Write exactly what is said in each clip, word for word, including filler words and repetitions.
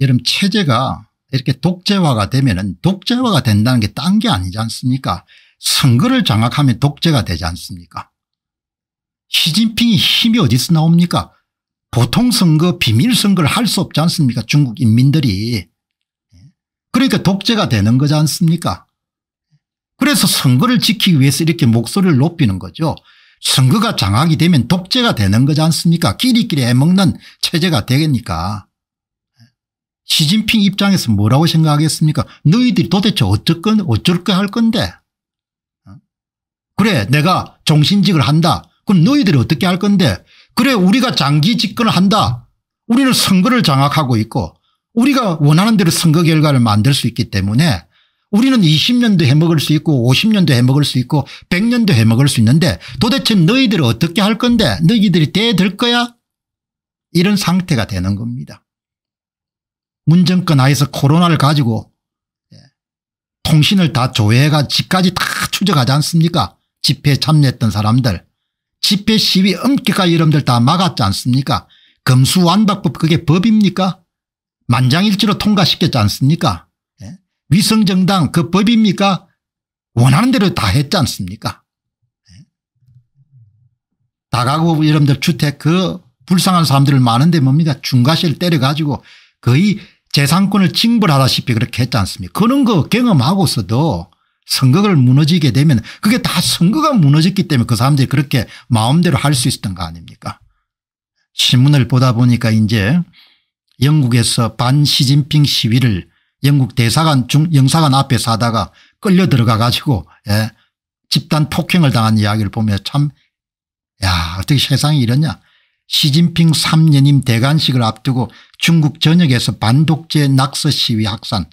여러분 체제가 이렇게 독재화가 되면은 독재화가 된다는 게 딴 게 아니지 않습니까? 선거를 장악하면 독재가 되지 않습니까? 시진핑이 힘이 어디서 나옵니까? 보통 선거 비밀 선거를 할 수 없지 않습니까? 중국 인민들이. 그러니까 독재가 되는 거지 않습니까? 그래서 선거를 지키기 위해서 이렇게 목소리를 높이는 거죠. 선거가 장악이 되면 독재가 되는 거지 않습니까? 끼리끼리 해먹는 체제가 되겠니까? 시진핑 입장에서 뭐라고 생각하겠습니까? 너희들이 도대체 어쩔 건 어쩔 거 할 건데? 그래 내가 종신직을 한다. 그럼 너희들이 어떻게 할 건데? 그래 우리가 장기 집권을 한다. 우리는 선거를 장악하고 있고 우리가 원하는 대로 선거 결과를 만들 수 있기 때문에 우리는 이십 년도 해먹을 수 있고 오십 년도 해먹을 수 있고 백 년도 해먹을 수 있는데 도대체 너희들이 어떻게 할 건데? 너희들이 대들 거야? 이런 상태가 되는 겁니다. 문정권 하에서 코로나를 가지고 통신을 다 조회해가 집까지 다 추적하지 않습니까? 집회에 참여했던 사람들. 집회 시위 엄격하게 여러분들 다 막았지 않습니까? 검수완박법 그게 법입니까? 만장일치로 통과시켰지 않습니까? 예? 위성정당 그 법입니까? 원하는 대로 다 했지 않습니까? 예? 다가구 여러분들 주택 그 불쌍한 사람들 많은데 뭡니까? 중과세를 때려가지고 거의 재산권을 징벌하다시피 그렇게 했지 않습니까? 그런 거 경험하고서도 선거를 무너지게 되면 그게 다 선거가 무너졌기 때문에 그 사람들이 그렇게 마음대로 할 수 있었던 거 아닙니까? 신문을 보다 보니까 이제 영국에서 반 시진핑 시위를 영국 대사관 중 영사관 앞에서 하다가 끌려 들어가 가지고 예, 집단 폭행을 당한 이야기를 보면 참 야 어떻게 세상이 이러냐. 시진핑 삼 년임 대관식을 앞두고 중국 전역에서 반독재 낙서 시위 확산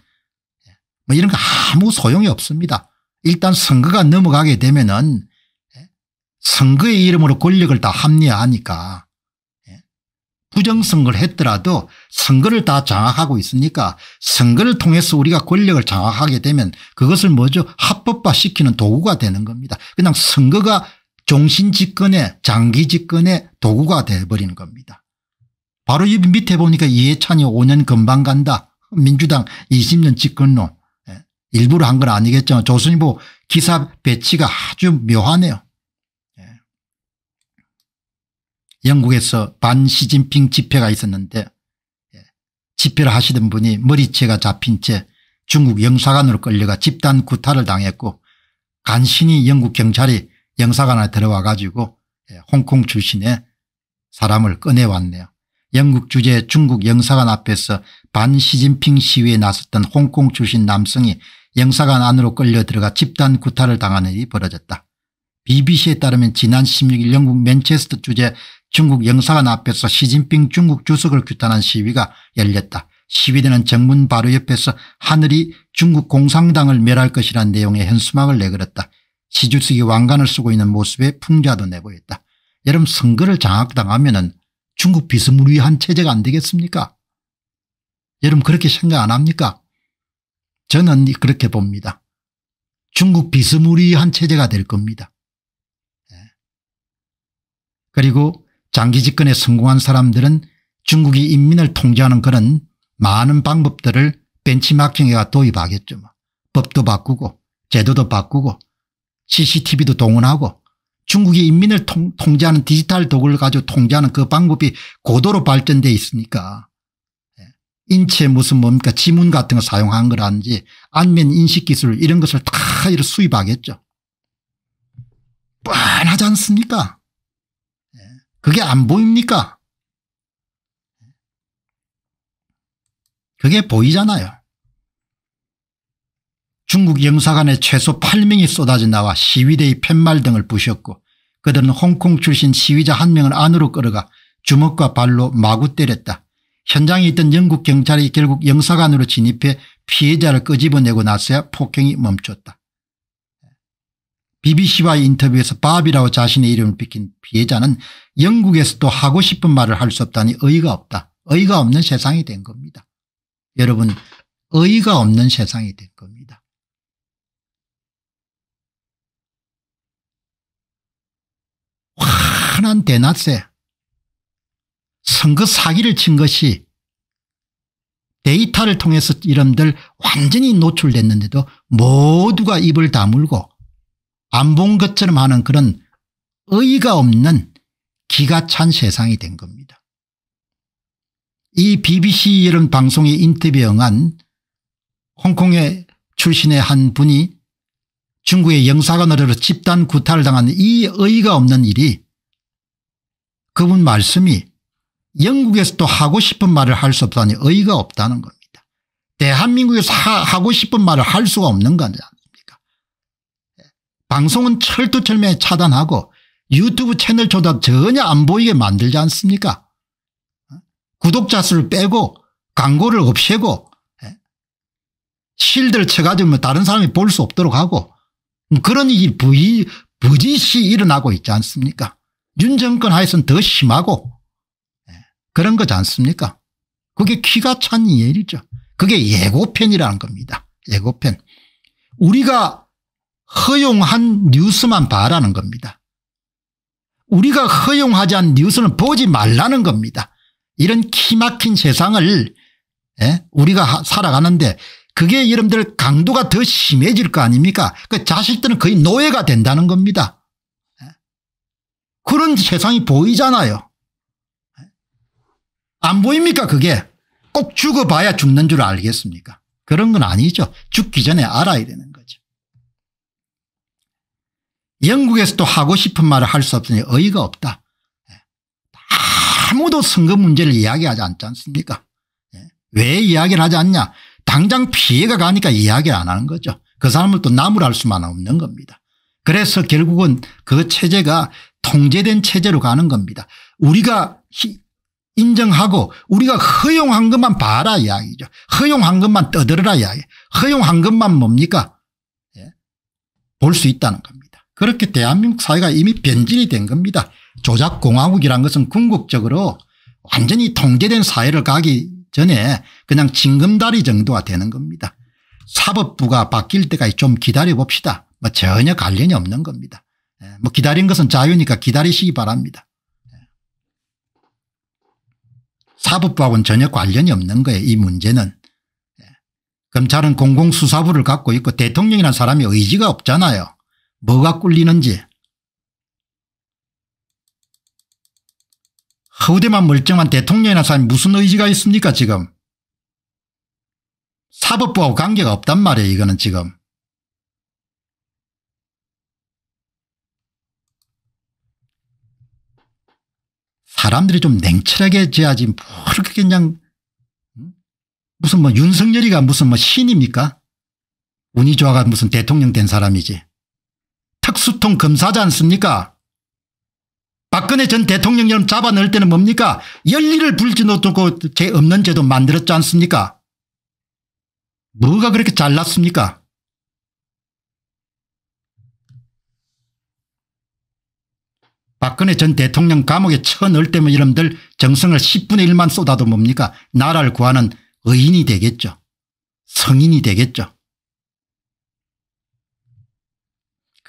뭐 이런 거 아무 소용이 없습니다. 일단 선거가 넘어가게 되면은 선거의 이름으로 권력을 다 합리화하니까 부정선거를 했더라도 선거를 다 장악하고 있으니까 선거를 통해서 우리가 권력을 장악하게 되면 그것을 뭐죠? 합법화시키는 도구가 되는 겁니다. 그냥 선거가 종신집권의 장기집권의 도구가 돼버리는 겁니다. 바로 이 밑에 보니까 이해찬이 오 년 금방 간다. 민주당 이십 년 집권론. 일부러 한 건 아니겠지만 조선일보 기사 배치가 아주 묘하네요. 영국에서 반 시진핑 집회가 있었는데 집회를 하시던 분이 머리채가 잡힌 채 중국 영사관으로 끌려가 집단 구타를 당했고 간신히 영국 경찰이 영사관에 들어와 가지고 홍콩 출신의 사람을 꺼내왔네요. 영국 주재 중국 영사관 앞에서 반 시진핑 시위에 나섰던 홍콩 출신 남성이 영사관 안으로 끌려 들어가 집단 구타를 당하는 일이 벌어졌다. 비비씨에 따르면 지난 십육 일 영국 맨체스터 주재 중국 영사관 앞에서 시진핑 중국 주석을 규탄한 시위가 열렸다. 시위대는 정문 바로 옆에서 하늘이 중국 공산당을 멸할 것이라는 내용의 현수막을 내걸었다. 시 주석이 왕관을 쓰고 있는 모습에 풍자도 내보였다. 여러분 선거를 장악당하면은 중국 비스무리한 체제가 안 되겠습니까? 여러분 그렇게 생각 안 합니까? 저는 그렇게 봅니다. 중국 비스무리한 체제가 될 겁니다. 그리고 장기 집권에 성공한 사람들은 중국이 인민을 통제하는 그런 많은 방법들을 벤치마킹해가 도입하겠죠. 뭐. 법도 바꾸고 제도도 바꾸고 씨씨티비도 동원하고 중국이 인민을 통, 통제하는 디지털 도구를 가지고 통제하는 그 방법이 고도로 발전돼 있으니까 인체 무슨 뭡니까 지문 같은 거 사용한 거라든지 안면 인식 기술 이런 것을 다 수입하겠죠. 뻔하지 않습니까? 그게 안 보입니까? 그게 보이잖아요. 중국 영사관에 최소 팔 명이 쏟아져 나와 시위대의 팻말 등을 부셨고 그들은 홍콩 출신 시위자 한 명을 안으로 끌어가 주먹과 발로 마구 때렸다. 현장에 있던 영국 경찰이 결국 영사관으로 진입해 피해자를 끄집어내고 나서야 폭행이 멈췄다. 비비씨와의 인터뷰에서 밥이라고 자신의 이름을 비킨 피해자는 영국에서도 하고 싶은 말을 할 수 없다니 어이가 없다. 어이가 없는 세상이 된 겁니다. 여러분 어이가 없는 세상이 된 겁니다. 환한 대낮에 선거 사기를 친 것이 데이터를 통해서 이름들 완전히 노출됐는데도 모두가 입을 다물고 안 본 것처럼 하는 그런 의의가 없는 기가 찬 세상이 된 겁니다. 이 비비씨 이런 방송의 인터뷰에 응한 홍콩의 출신의 한 분이 중국의 영사관으로 집단 구타를 당한 이 의의가 없는 일이, 그분 말씀이 영국에서도 하고 싶은 말을 할 수 없다니 의의가 없다는 겁니다. 대한민국에서 하, 하고 싶은 말을 할 수가 없는 거지 않습니까? 방송은 철두철미에 차단하고 유튜브 채널조차 전혀 안 보이게 만들지 않습니까? 구독자 수를 빼고 광고를 없애고 실드를 쳐가지고 다른 사람이 볼 수 없도록 하고 그런 일이 부이, 부지시 일어나고 있지 않습니까? 윤 정권 하에서는 더 심하고 그런 거지 않습니까? 그게 키가 찬 일이죠. 그게 예고편이라는 겁니다. 예고편. 우리가 허용한 뉴스만 봐라는 겁니다. 우리가 허용하지 않은 뉴스는 보지 말라는 겁니다. 이런 키막힌 세상을 예? 우리가 살아가는데 그게 여러분들 강도가 더 심해질 거 아닙니까? 그 자식들은 거의 노예가 된다는 겁니다. 예? 그런 세상이 보이잖아요. 안 보입니까? 그게 꼭 죽어봐야 죽는 줄 알겠습니까? 그런 건 아니죠. 죽기 전에 알아야 되는 거죠. 영국에서도 하고 싶은 말을 할 수 없으니 의의가 없다. 아무도 선거 문제를 이야기하지 않지 않습니까? 왜 이야기를 하지 않냐? 당장 피해가 가니까 이야기를 안 하는 거죠. 그 사람을 또 나무랄 수만 없는 겁니다. 그래서 결국은 그 체제가 통제된 체제로 가는 겁니다. 우리가 인정하고 우리가 허용한 것만 봐라 이야기죠. 허용한 것만 떠들어라 이야기. 허용한 것만 뭡니까? 예. 볼 수 있다는 겁니다. 그렇게 대한민국 사회가 이미 변질이 된 겁니다. 조작공화국이란 것은 궁극적으로 완전히 통제된 사회를 가기 전에 그냥 징검다리 정도가 되는 겁니다. 사법부가 바뀔 때까지 좀 기다려봅시다. 뭐 전혀 관련이 없는 겁니다. 예. 뭐 기다린 것은 자유니까 기다리시기 바랍니다. 사법부하고는 전혀 관련이 없는 거예요. 이 문제는. 검찰은 공공수사부를 갖고 있고 대통령이라는 사람이 의지가 없잖아요. 뭐가 꿀리는지. 허우대만 멀쩡한 대통령이라는 사람이 무슨 의지가 있습니까 지금. 사법부하고 관계가 없단 말이에요. 이거는 지금. 사람들이 좀 냉철하게 져야지 뭐 그렇게 그냥 무슨 뭐 윤석열이가 무슨 뭐 신입니까? 운이 좋아가 무슨 대통령 된 사람이지. 특수통 검사지 않습니까? 박근혜 전 대통령님 잡아 넣을 때는 뭡니까? 열일을 불지놓고 죄 없는 제도 만들었지 않습니까? 뭐가 그렇게 잘났습니까? 박근혜 전 대통령 감옥에 쳐넣을 때면 이놈들 정성을 십분의 일만 쏟아도 뭡니까? 나라를 구하는 의인이 되겠죠. 성인이 되겠죠.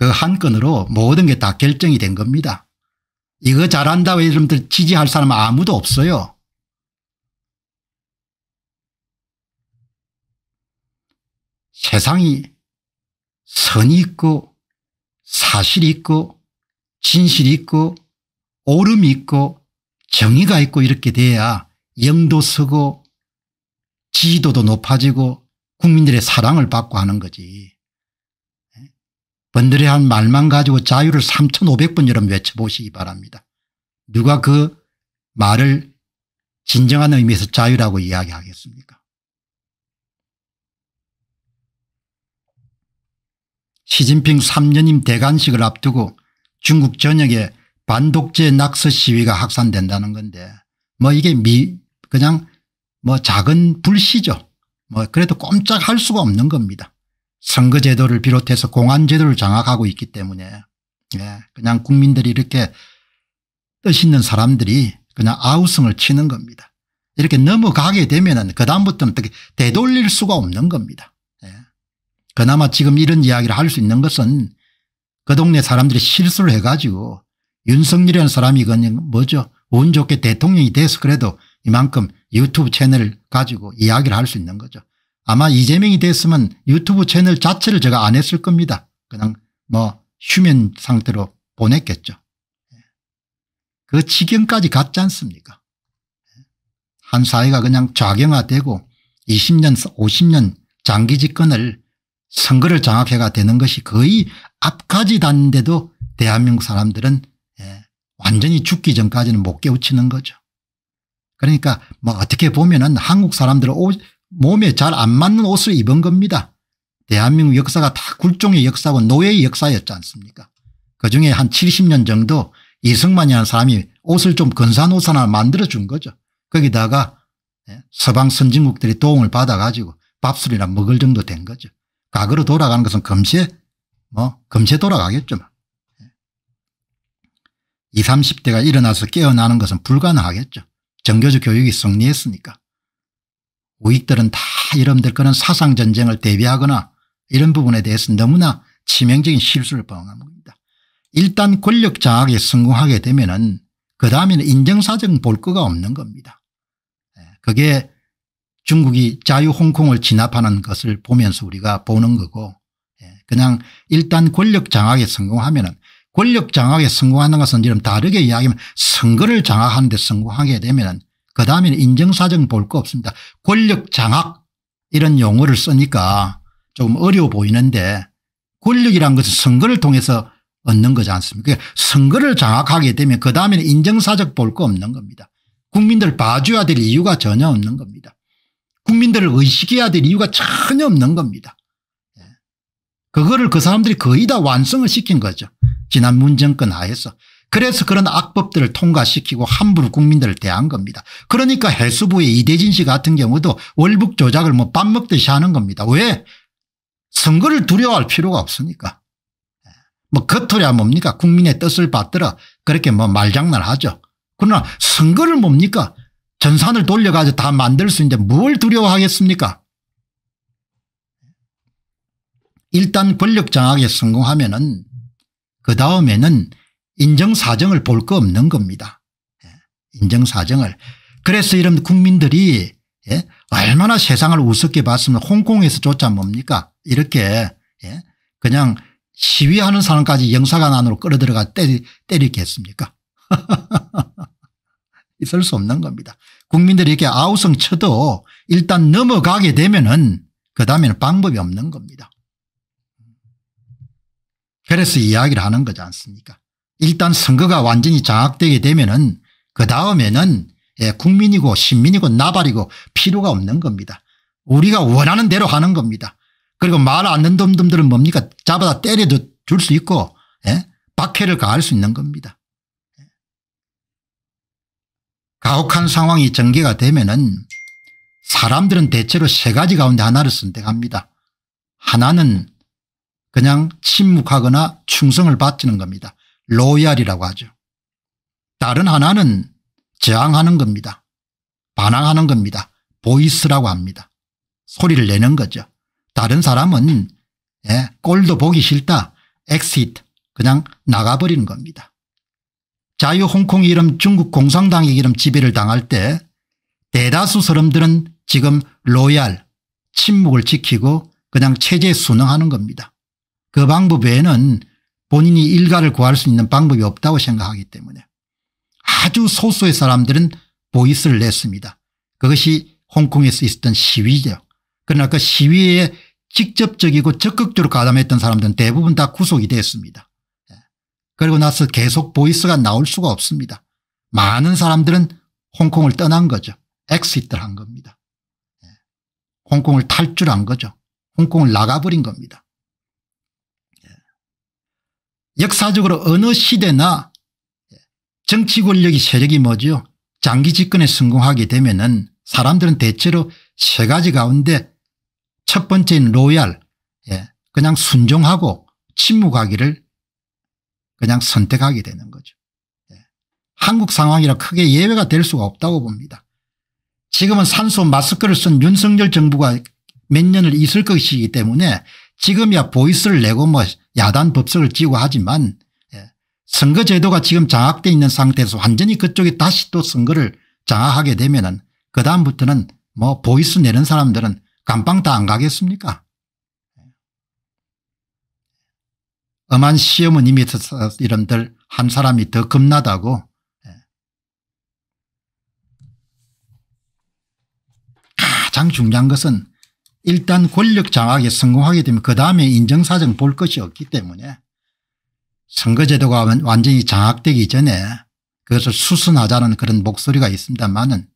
그 한 건으로 모든 게 다 결정이 된 겁니다. 이거 잘한다고 이놈들 지지할 사람은 아무도 없어요. 세상이 선이 있고 사실이 있고 진실이 있고 옳음이 있고 정의가 있고 이렇게 돼야 영도 서고 지지도도 높아지고 국민들의 사랑을 받고 하는 거지. 번들레한 말만 가지고 자유를 삼천오백 번처럼 외쳐보시기 바랍니다. 누가 그 말을 진정한 의미에서 자유라고 이야기하겠습니까? 시진핑 삼 년임 대관식을 앞두고 중국 전역에 반독재 낙서 시위가 확산된다는 건데 뭐 이게 미 그냥 뭐 작은 불씨죠. 뭐 그래도 꼼짝할 수가 없는 겁니다. 선거제도를 비롯해서 공안제도를 장악하고 있기 때문에 예, 그냥 국민들이 이렇게 뜻 있는 사람들이 그냥 아우성을 치는 겁니다. 이렇게 넘어가게 되면은 그다음부터는 어떻게 되돌릴 수가 없는 겁니다. 예. 그나마 지금 이런 이야기를 할 수 있는 것은 그 동네 사람들이 실수를 해가지고 윤석열이라는 사람이 그냥 뭐죠? 운 좋게 대통령이 돼서 그래도 이만큼 유튜브 채널을 가지고 이야기를 할 수 있는 거죠. 아마 이재명이 됐으면 유튜브 채널 자체를 제가 안 했을 겁니다. 그냥 뭐 휴면 상태로 보냈겠죠. 그 지경까지 갔지 않습니까? 한 사회가 그냥 좌경화되고 이십 년 오십 년 장기 집권을 선거를 장악해가 되는 것이 거의 앞까지 닿는데도 대한민국 사람들은 완전히 죽기 전까지는 못 깨우치는 거죠. 그러니까 뭐 어떻게 보면은 한국 사람들은 옷, 몸에 잘 안 맞는 옷을 입은 겁니다. 대한민국 역사가 다 굴종의 역사고 노예의 역사였지 않습니까? 그중에 한 칠십 년 정도 이승만이라는 사람이 옷을 좀 근사한 옷 하나 만들어준 거죠. 거기다가 서방 선진국들이 도움을 받아가지고 밥술이나 먹을 정도 된 거죠. 과거로 돌아가는 것은 금세 뭐 금세 돌아가겠죠. 이십, 삼십 대가 일어나서 깨어나는 것은 불가능하겠죠. 정교적 교육이 승리했으니까. 우익들은 다 여러분들 그런 사상전쟁을 대비하거나 이런 부분에 대해서 너무나 치명적인 실수를 범한 겁니다. 일단 권력 장악에 성공하게 되면은 그 다음에는 인정사정 볼 거가 없는 겁니다. 그게 중국이 자유 홍콩을 진압하는 것을 보면서 우리가 보는 거고, 그냥 일단 권력 장악에 성공하면은, 권력 장악에 성공하는 것은 지금 다르게 이야기하면 선거를 장악하는 데 성공하게 되면은 그 다음에는 인정사정 볼 거 없습니다. 권력 장악 이런 용어를 쓰니까 조금 어려워 보이는데 권력이란 것은 선거를 통해서 얻는 거지 않습니까? 선거를 장악하게 되면 그 다음에는 인정사정 볼 거 없는 겁니다. 국민들 봐줘야 될 이유가 전혀 없는 겁니다. 국민들을 의식해야 될 이유가 전혀 없는 겁니다. 그거를 그 사람들이 거의 다 완성을 시킨 거죠. 지난 문정권 하에서. 그래서 그런 악법들을 통과시키고 함부로 국민들을 대한 겁니다. 그러니까 해수부의 이대진 씨 같은 경우도 월북 조작을 뭐 밥 먹듯이 하는 겁니다. 왜? 선거를 두려워할 필요가 없으니까. 뭐 겉으로야 뭡니까? 국민의 뜻을 받들어 그렇게 뭐 말장난을 하죠. 그러나 선거를 뭡니까? 전산을 돌려가지고 다 만들 수 있는데 뭘 두려워하겠습니까? 일단 권력 장악에 성공하면은 그 다음에는 인정사정을 볼 거 없는 겁니다. 인정사정을. 그래서 이런 국민들이 얼마나 세상을 우습게 봤으면 홍콩에서조차 뭡니까? 이렇게 그냥 시위하는 사람까지 영사관 안으로 끌어들어가 때리겠습니까? 있을 수 없는 겁니다. 국민들이 이렇게 아우성 쳐도 일단 넘어가게 되면은 그 다음에는 방법이 없는 겁니다. 그래서 이야기를 하는 거지 않습니까? 일단 선거가 완전히 장악되게 되면은 그 다음에는 국민이고 신민이고 나발이고 필요가 없는 겁니다. 우리가 원하는 대로 하는 겁니다. 그리고 말 안 듣는 놈들은 뭡니까? 잡아다 때려도 줄 수 있고, 예? 박해를 가할 수 있는 겁니다. 가혹한 상황이 전개가 되면은 사람들은 대체로 세 가지 가운데 하나를 선택합니다. 하나는 그냥 침묵하거나 충성을 바치는 겁니다. 로얄이라고 하죠. 다른 하나는 저항하는 겁니다. 반항하는 겁니다. 보이스라고 합니다. 소리를 내는 거죠. 다른 사람은 예, 꼴도 보기 싫다. 엑시트 그냥 나가버리는 겁니다. 자유 홍콩이 이런 중국 공산당이 이런 지배를 당할 때 대다수 사람들은 지금 로얄 침묵을 지키고 그냥 체제에 순응하는 겁니다. 그 방법 외에는 본인이 일가를 구할 수 있는 방법이 없다고 생각하기 때문에 아주 소수의 사람들은 보이스를 냈습니다. 그것이 홍콩에서 있었던 시위죠. 그러나 그 시위에 직접적이고 적극적으로 가담했던 사람들은 대부분 다 구속이 됐습니다. 그리고 나서 계속 보이스가 나올 수가 없습니다. 많은 사람들은 홍콩을 떠난 거죠. 엑시트를 한 겁니다. 홍콩을 탈출한 거죠. 홍콩을 나가버린 겁니다. 역사적으로 어느 시대나 정치 권력이 세력이 뭐죠? 장기 집권에 성공하게 되면은 사람들은 대체로 세 가지 가운데 첫 번째인 로얄, 예, 그냥 순종하고 침묵하기를 그냥 선택하게 되는 거죠. 예. 한국 상황이라 크게 예외가 될 수가 없다고 봅니다. 지금은 산소 마스크를 쓴 윤석열 정부가 몇 년을 있을 것이기 때문에 지금이야 보이스를 내고 뭐 야단 법석을 지고 하지만, 예, 선거제도가 지금 장악되어 있는 상태에서 완전히 그쪽에 다시 또 선거를 장악하게 되면은 그 다음부터는 뭐 보이스 내는 사람들은 감방 다 안 가겠습니까? 엄한 시어머니 밑에서 이름들 한 사람이 더 겁나다고 가장 중요한 것은 일단 권력 장악에 성공하게 되면 그 다음에 인정사정 볼 것이 없기 때문에 선거제도가 완전히 장악되기 전에 그것을 수순하자는 그런 목소리가 있습니다만은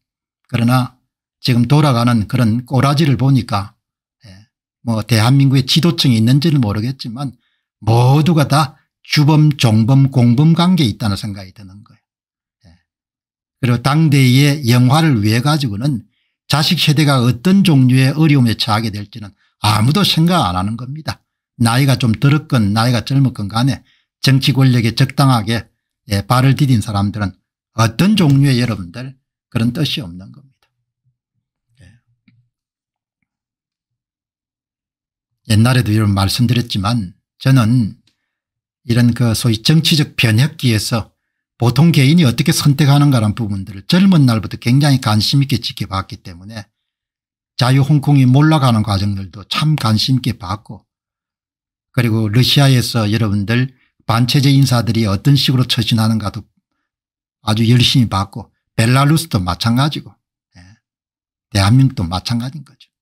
그러나 지금 돌아가는 그런 꼬라지를 보니까 뭐 대한민국의 지도층이 있는지는 모르겠지만 모두가 다 주범, 종범, 공범 관계에 있다는 생각이 드는 거예요. 그리고 당대의 영화를 위해 가지고는 자식 세대가 어떤 종류의 어려움에 처하게 될지는 아무도 생각 안 하는 겁니다. 나이가 좀 들었건 나이가 젊었건 간에 정치 권력에 적당하게 예, 발을 디딘 사람들은 어떤 종류의 여러분들 그런 뜻이 없는 겁니다. 예. 옛날에도 여러분 말씀드렸지만 저는 이런 그 소위 정치적 변혁기에서 보통 개인이 어떻게 선택하는가라는 부분들을 젊은 날부터 굉장히 관심 있게 지켜봤기 때문에 자유홍콩이 몰락하는 과정들도 참 관심 있게 봤고 그리고 러시아에서 여러분들 반체제 인사들이 어떤 식으로 처신하는가도 아주 열심히 봤고 벨라루스도 마찬가지고 예. 대한민국도 마찬가지인 거죠.